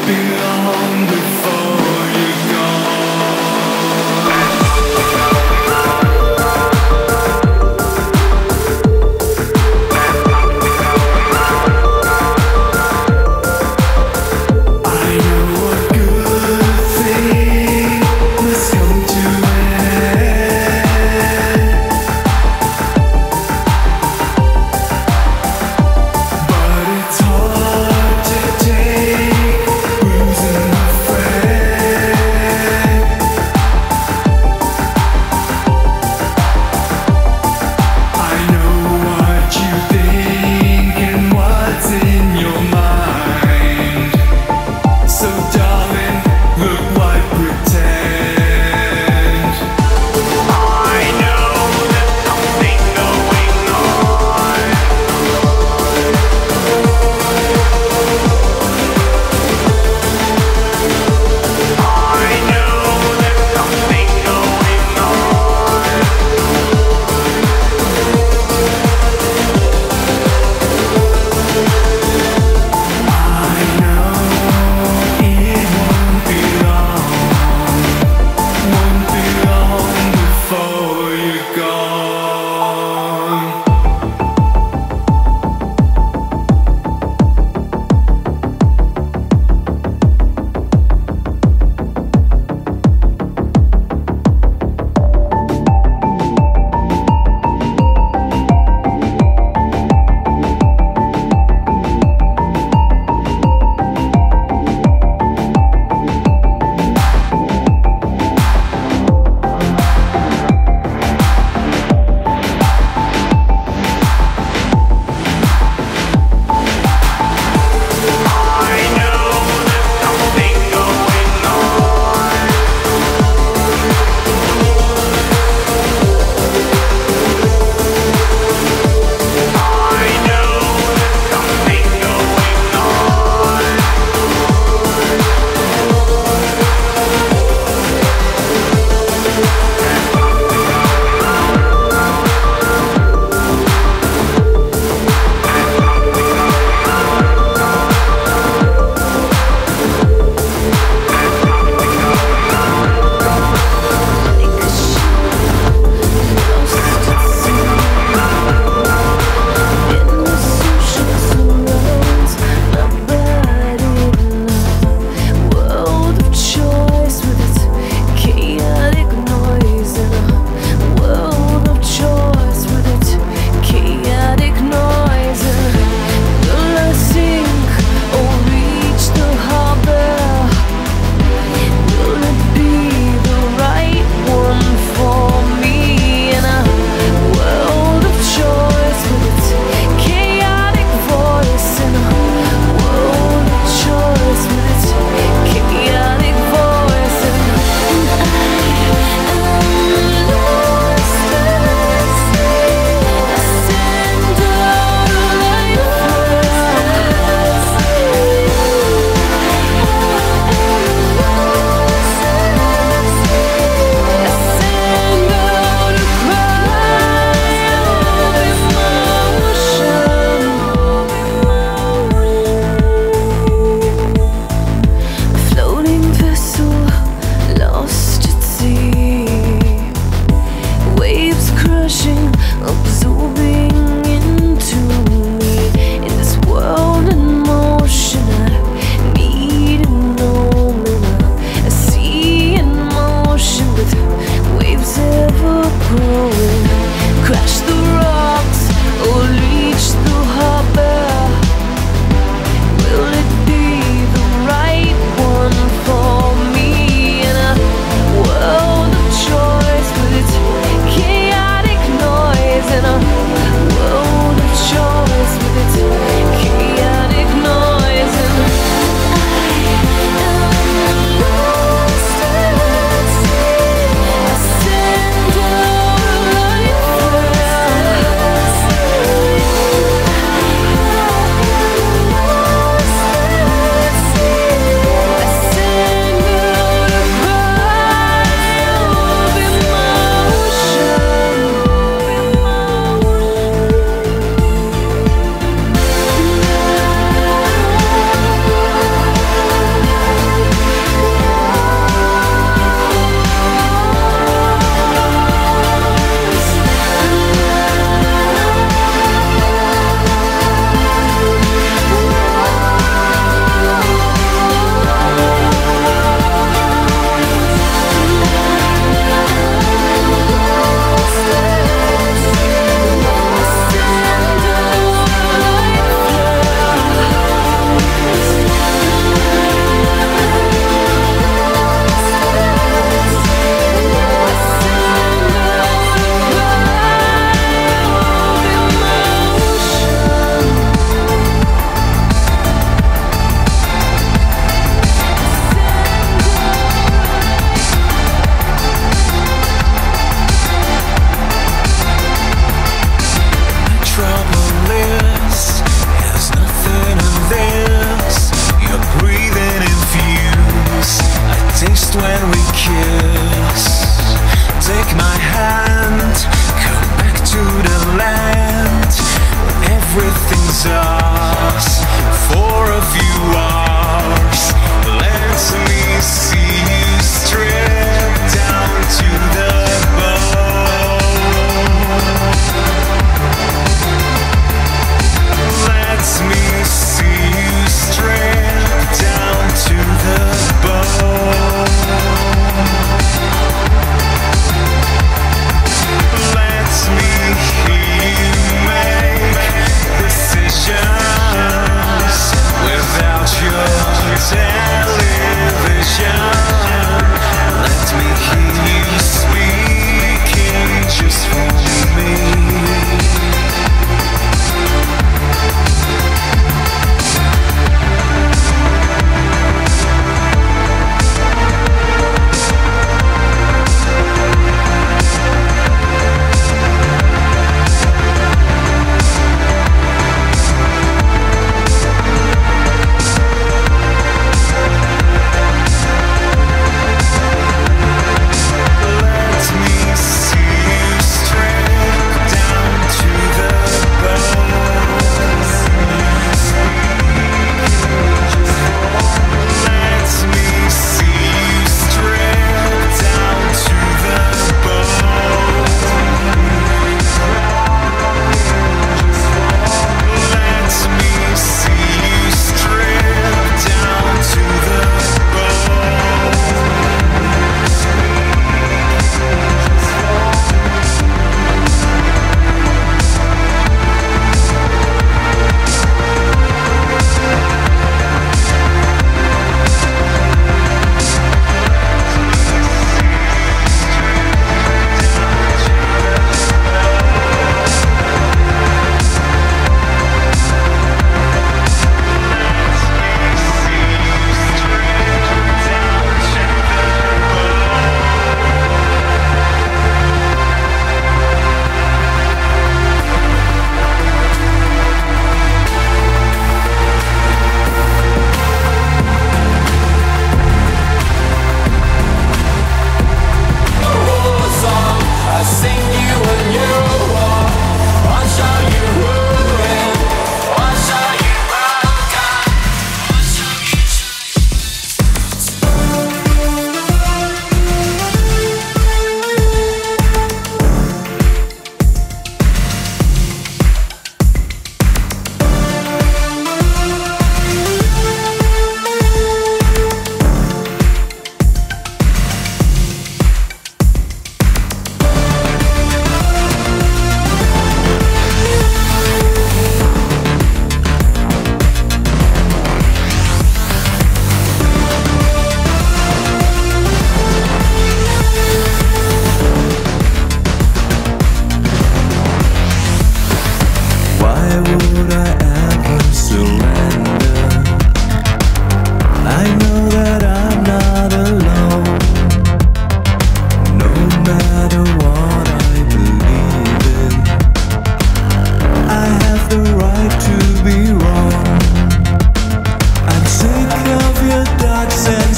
friend.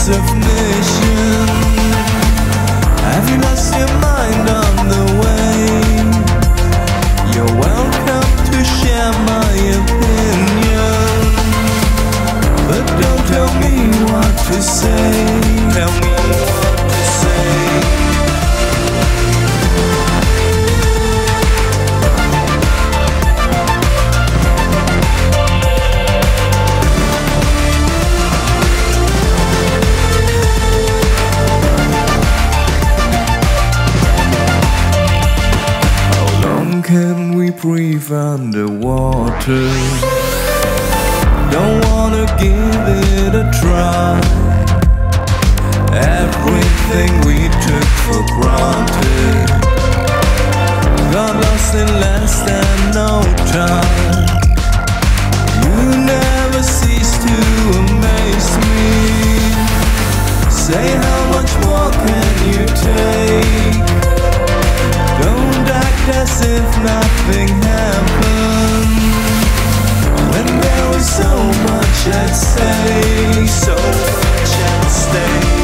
sense of mission? Have you lost your mind on the way? You're welcome to share my opinion, but don't tell me what to say. Tell me what to say. Can we breathe underwater? Don't wanna give it a try. Everything we took for granted got lost in less than no time. You never cease to amaze me. Say, how much more can you take? Don't act as if nothing happened, when there was so much at stake, so much at stake.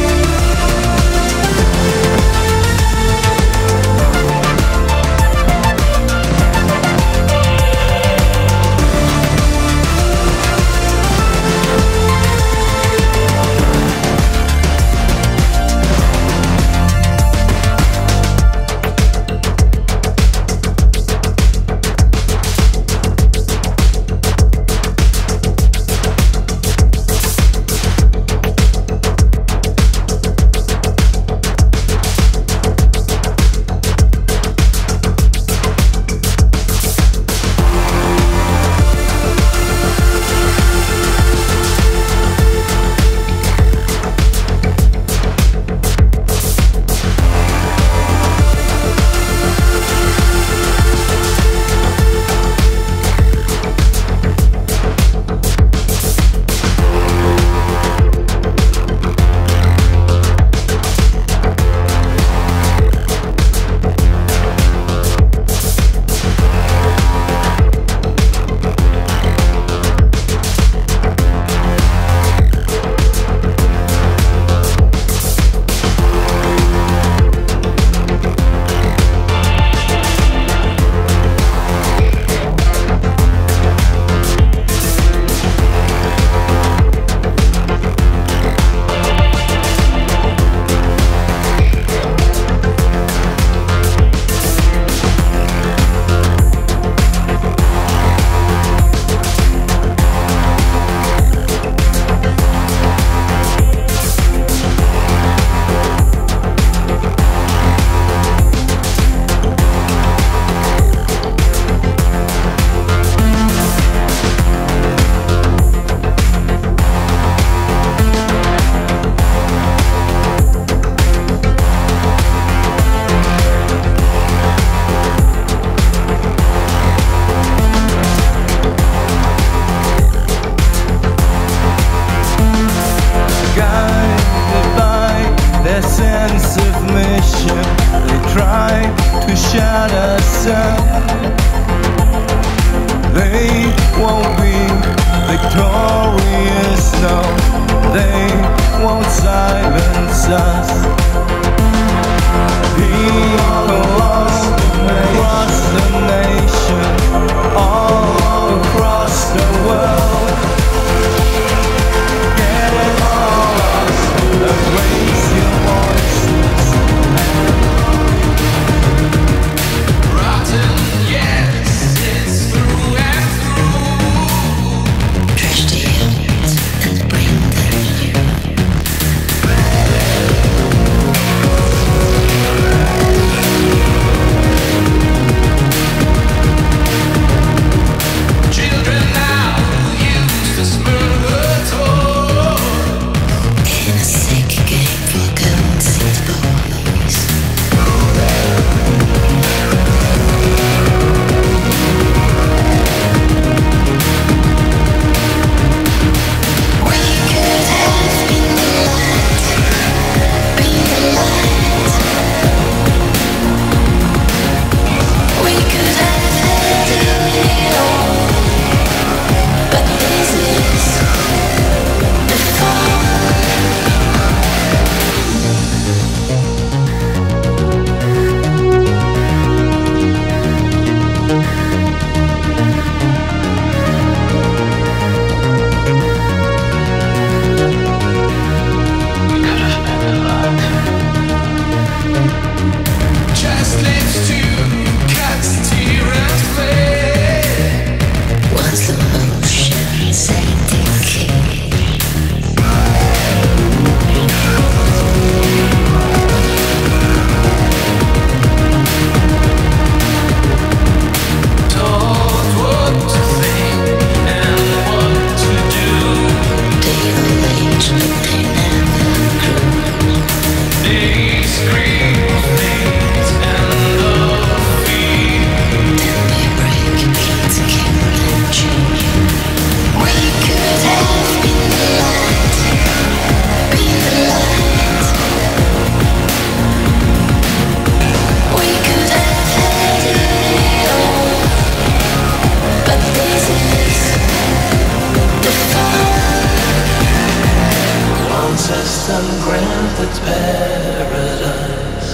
system granted paradise,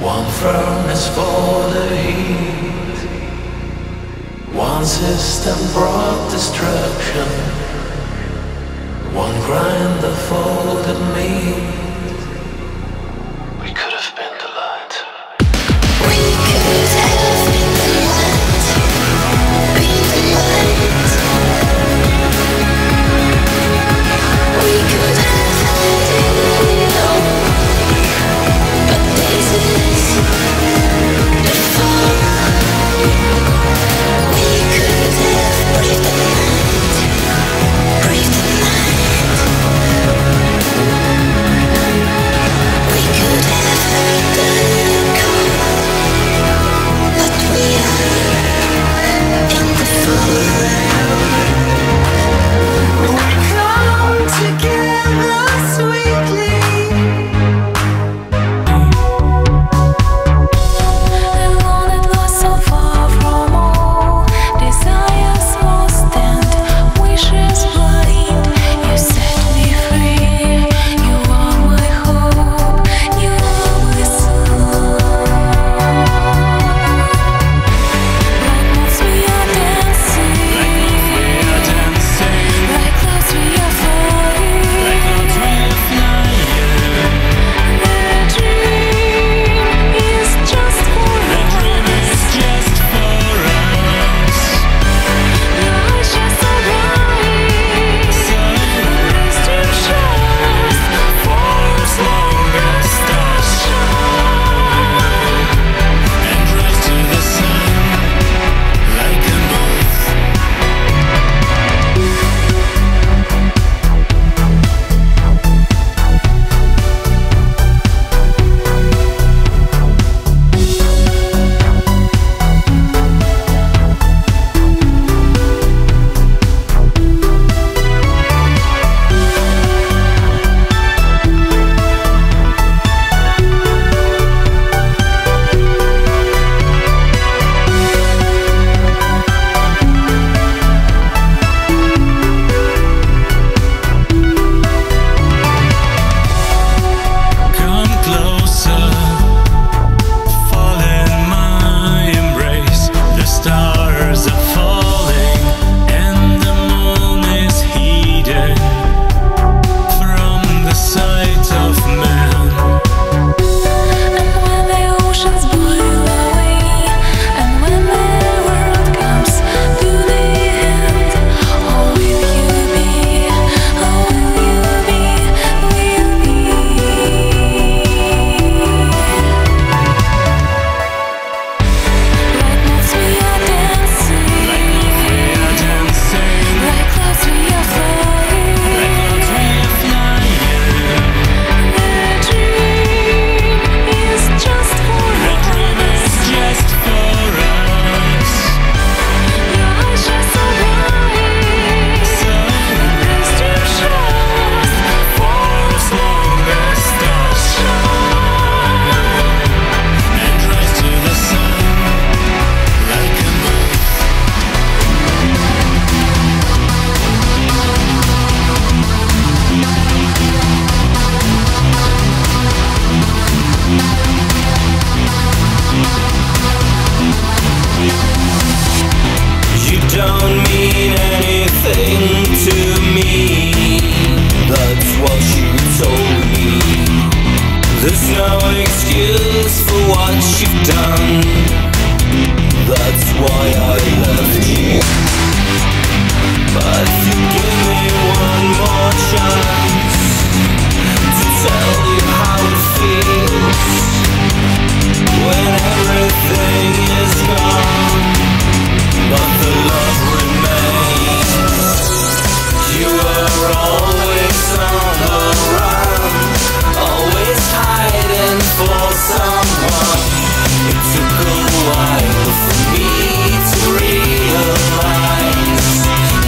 one furnace for the heat, one system brought destruction, one grinder for the meat.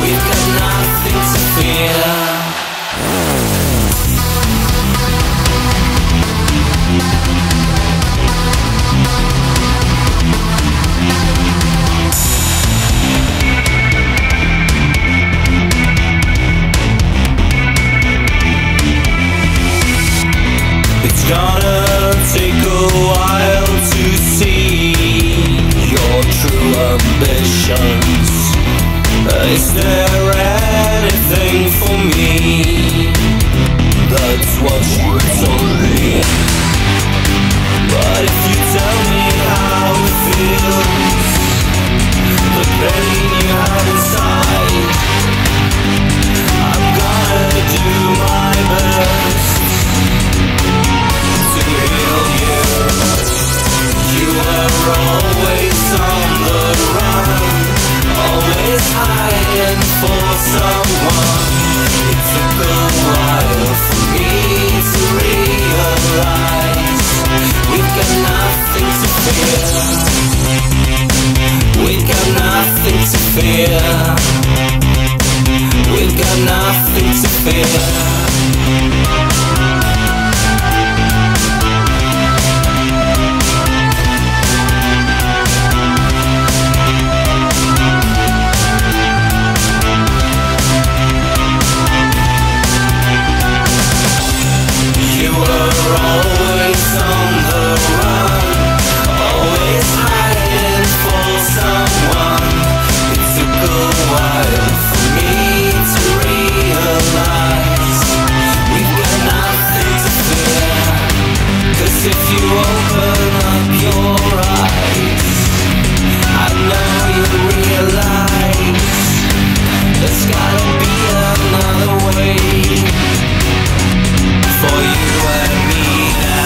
We've got nothing to fear. It's gonna take a while to see your true ambitions. Is there anything for me? That's what you told me. But if you tell me how it feels, the pain you have inside, I'm gonna do my best to heal you. You were always on the run, always hiding for someone. It took a while for me to realize we've got nothing to fear. We've got nothing to fear. We've got nothing to fear. Gotta be another way for you and me.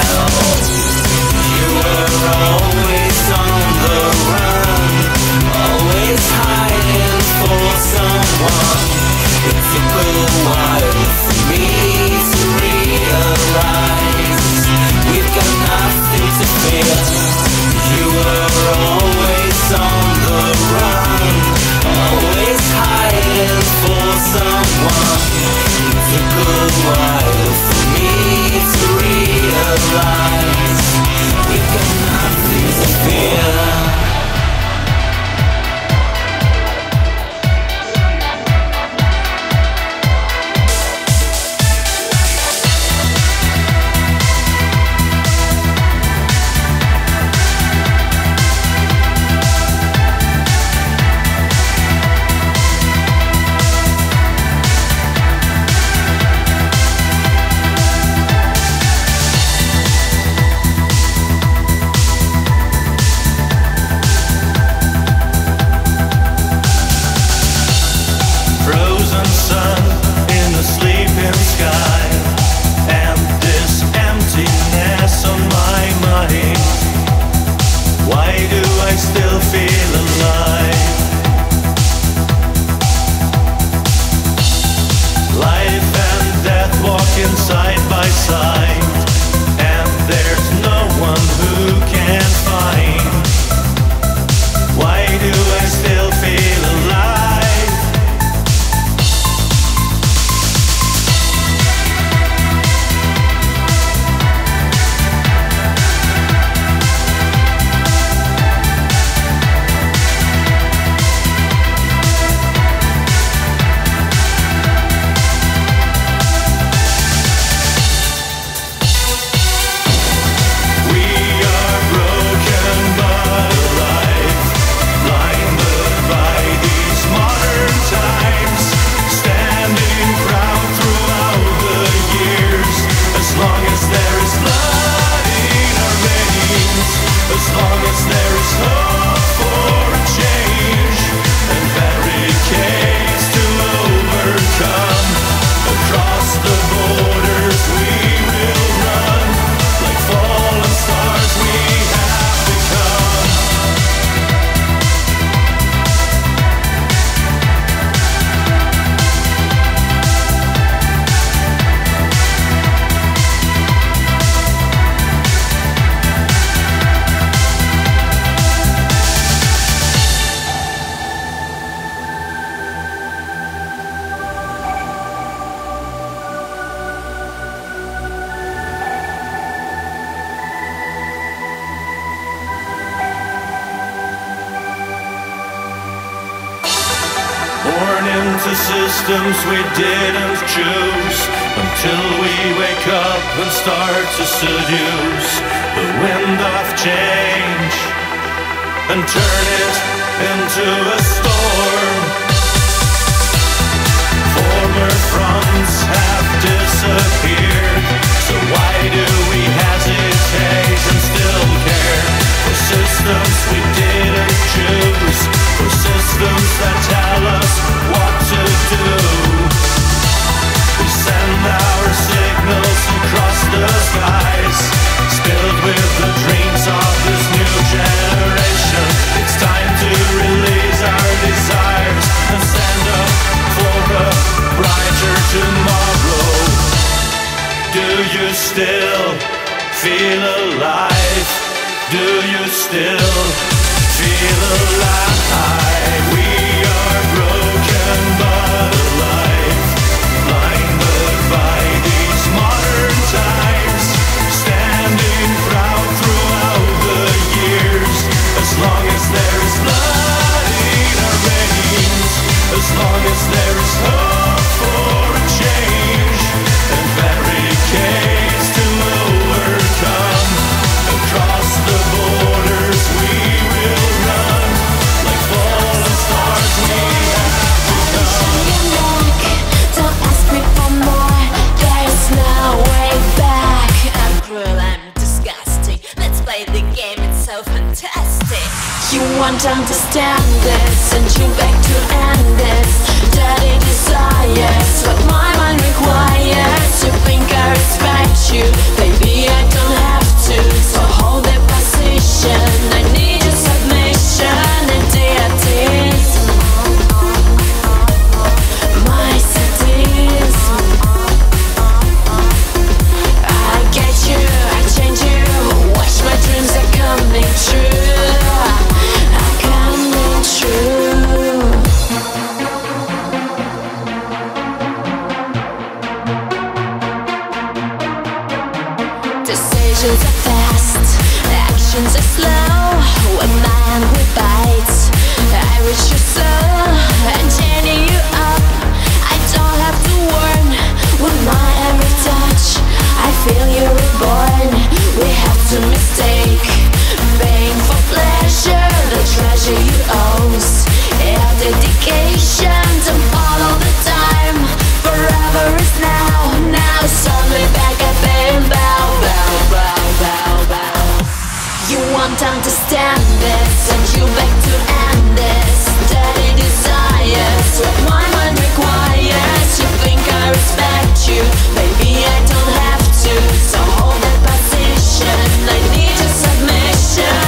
into systems we didn't choose, until we wake up and start to seduce the wind of change and turn it into a storm. Former fronts have disappeared, so why do we hesitate and still care? For systems we didn't choose, for systems that tell us what to do. We send our signals across the skies, spilled with the dreams of this new generation. It's time to release our desires and stand up for a brighter tomorrow. Do you still feel alive? Do you still feel alive? We are broken but alive, blinded by these modern times, standing proud throughout the years. As long as there is blood in our veins, as long as there is hope for a change, and barricades to overcome. Across the borders we will run, like fallen stars we have become. Don't ask me for more, there's no way back. I'm cruel, I'm disgusting, let's play the game, it's so fantastic. You won't understand this, and you beg to end this. Dirty desires, what my mind requires. You think I respect you, baby I don't have to. So hold that position, I need your submission. And sadism, my sadism, I get you, I change you. Watch my dreams are coming true, are coming true. Decisions are fast, actions are slow. A man who bites, I reach your soul and chain you up. I don't have to warn, with my every touch I feel you reborn. We have to mistake pain for pleasure, the treasure you owns. Your dedication to follow the time, forever is now. Now suddenly back up and bow, bow, bow, bow, bow. You won't understand this, and you beg to end this. Dirty desires, what my mind requires. You think I respect you, baby I don't have to. So hold that position, I need your submission.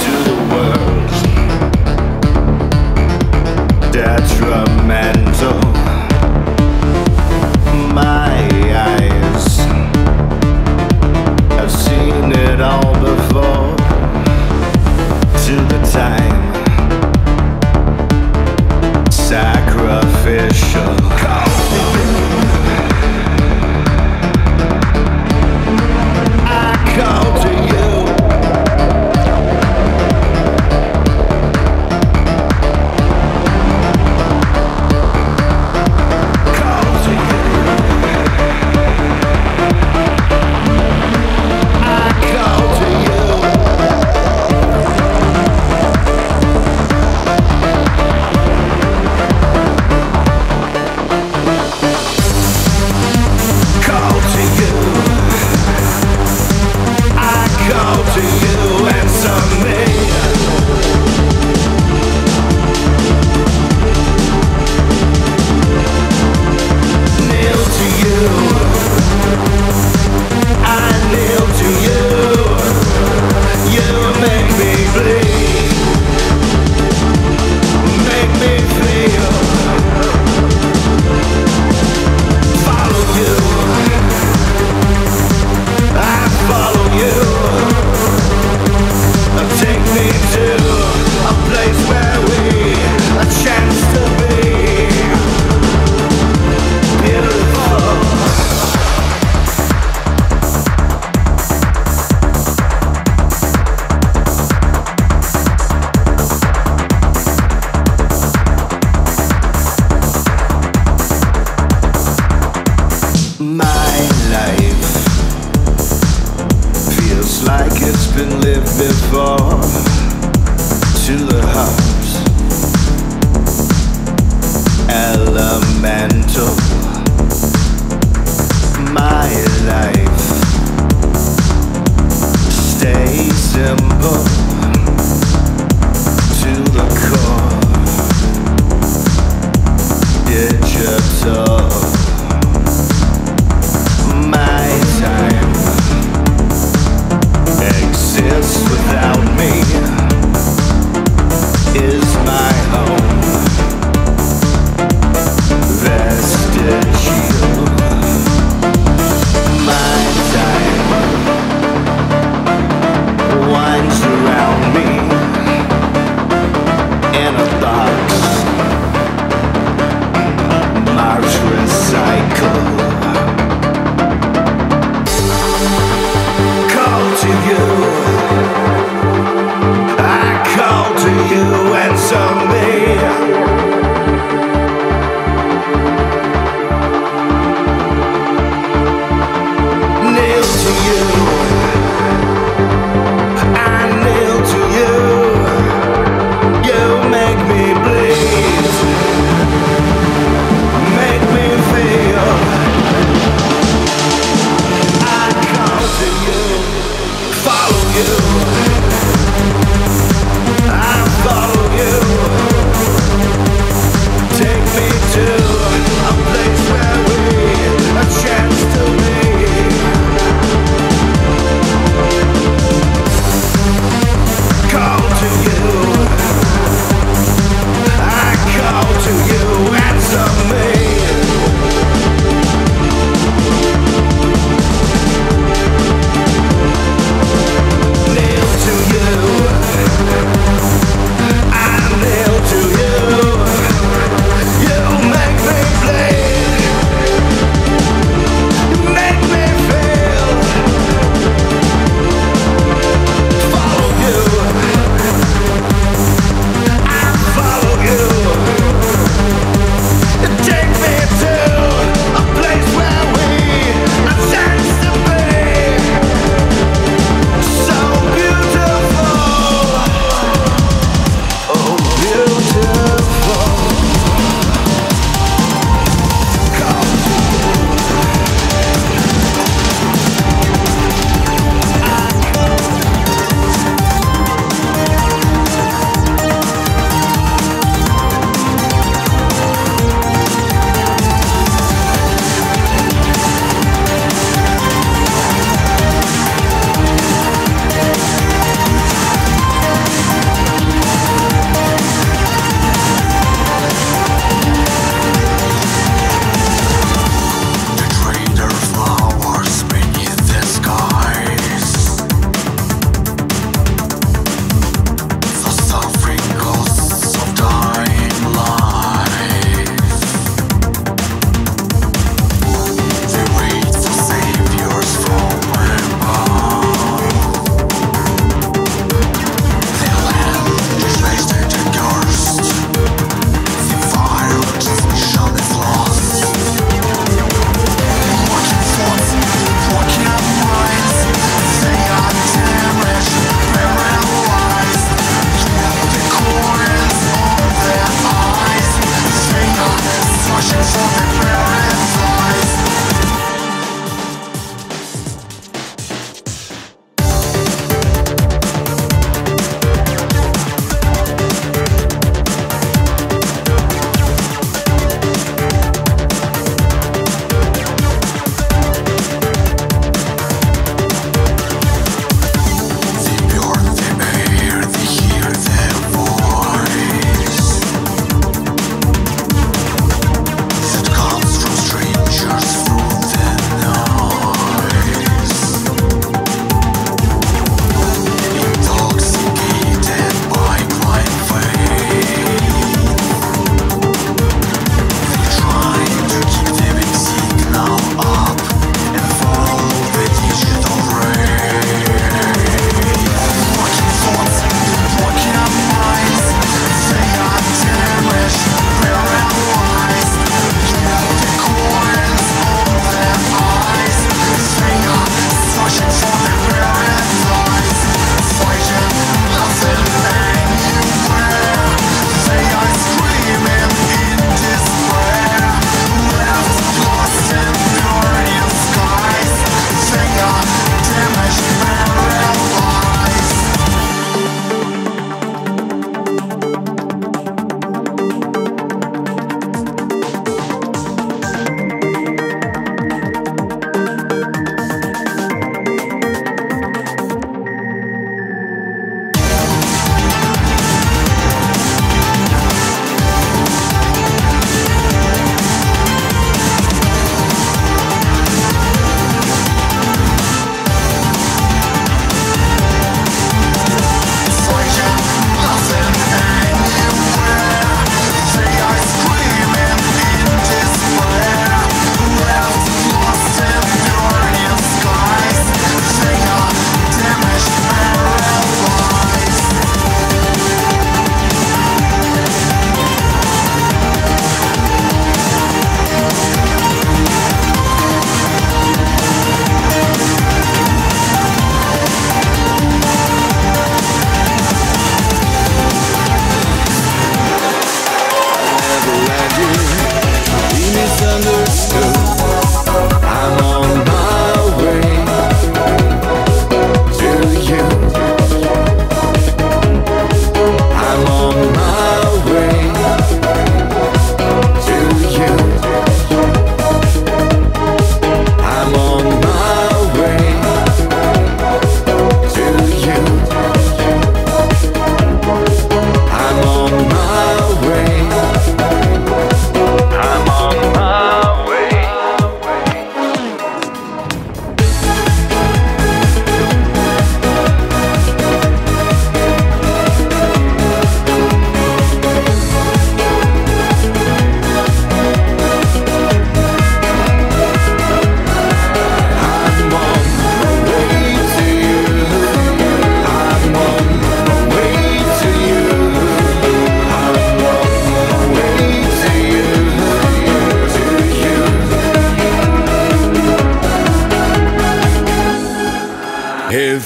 True. Like it's been lived before, to the heart, elemental. My life, stay simple, to the core, digital. My time exists without me, is my own vestigial. My time winds around me in a box, Mars recycle. To you, I call to you, answer me. Kneel to you, I kneel to you. You make me bleed, make me feel. I call to you. Follow you, I follow you. Take me to a place where we have a chance to be. Call to you, I call to you, answer me. Nail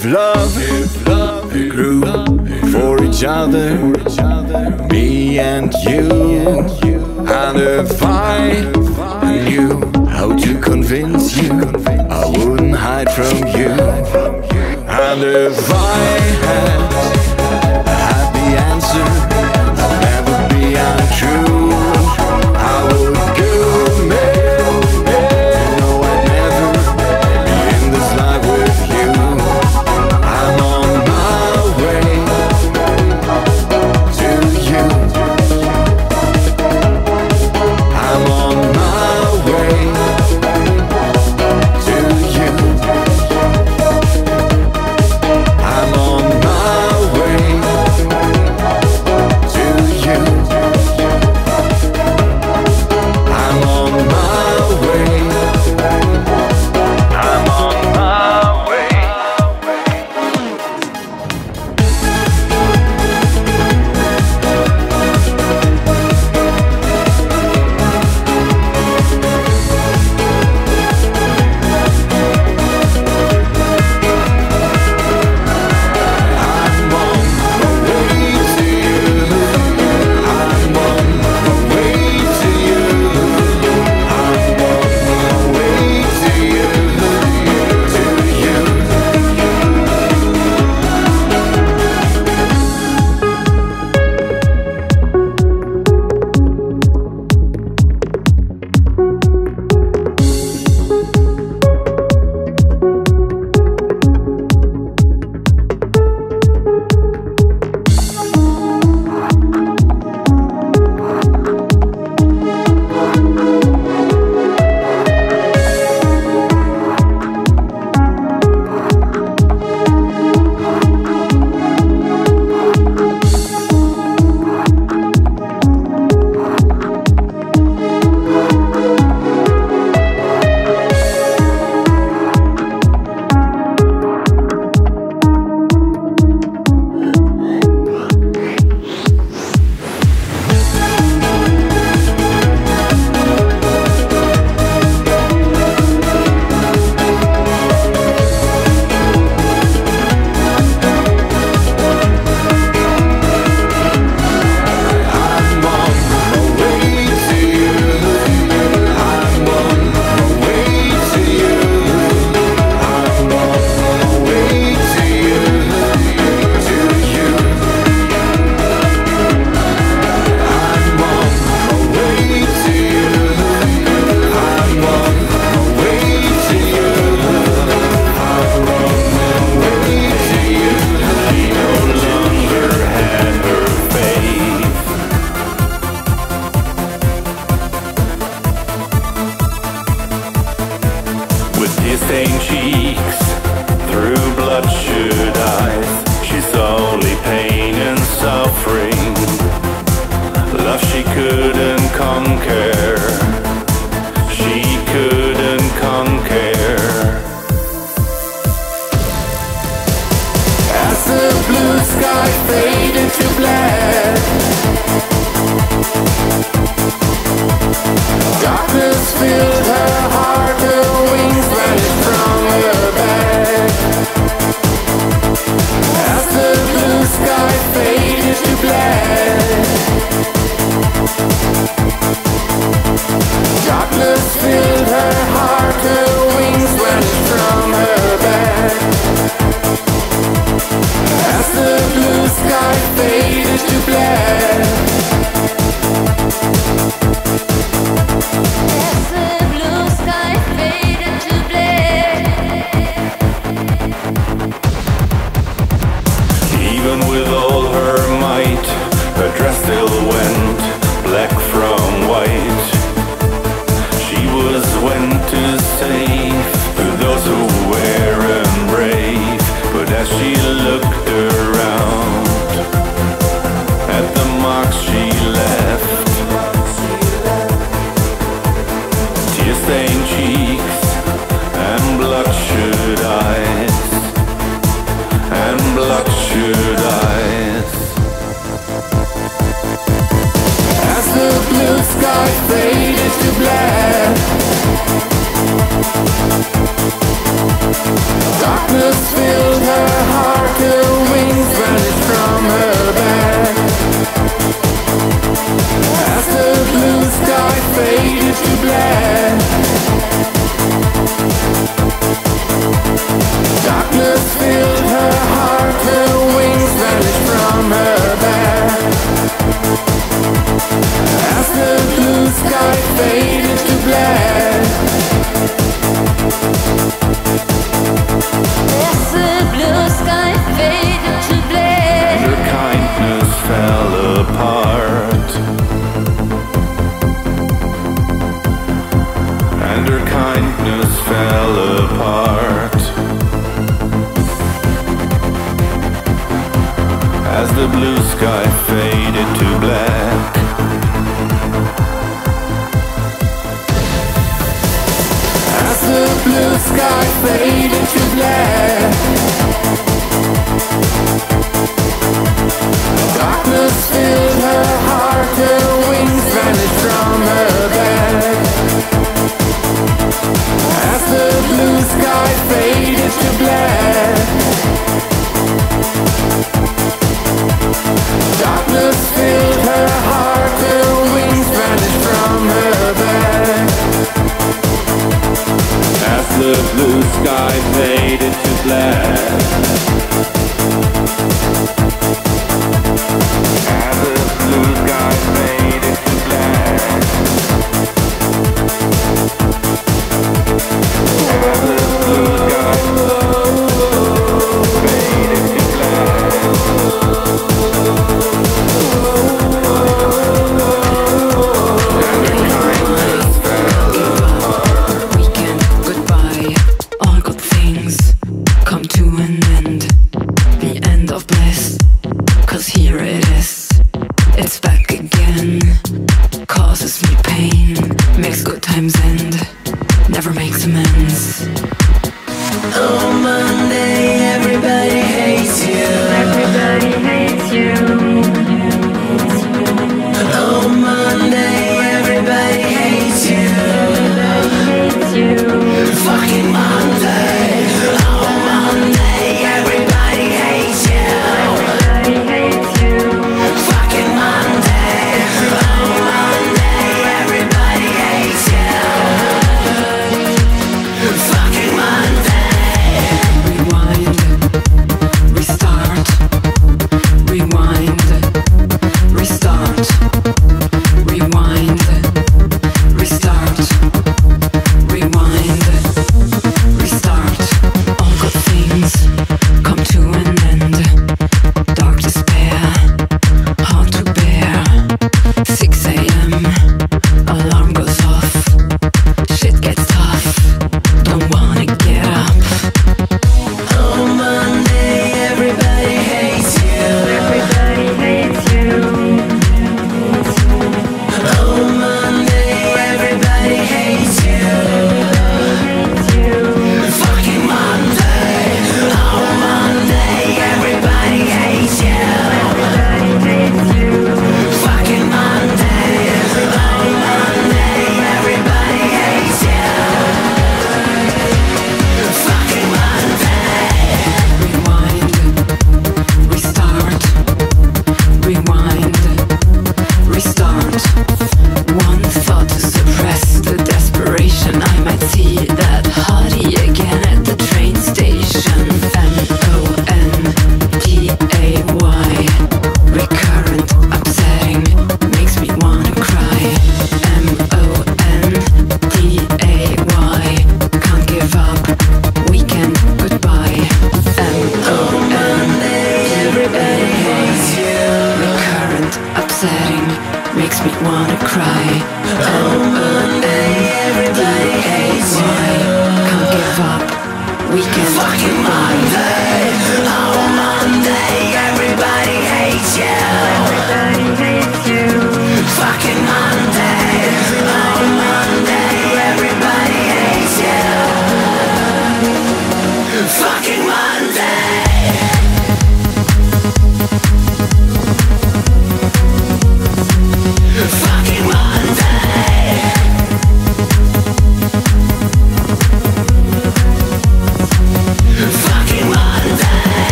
Give love, we grew for each other, me and you. And if I knew how to convince you, I wouldn't hide from you. And if I had the answer, I'd never be untrue. I would do me, no, I'd never be in this life with you. I'm on my way to you. I'm on my way to you. I'm on my way to you. I'm on my way. I'm on my way. Stained cheeks, through bloodshot eyes, she's only pain and suffering. Love she couldn't conquer, she couldn't conquer. As the blue sky faded to black, darkness filled her heart, her wings vanished from her back. As the blue sky faded to black, darkness filled her heart, her wings vanished from her back. As the blue sky faded to black, darkness filled her. the blue sky faded to black. As the blue sky faded to black.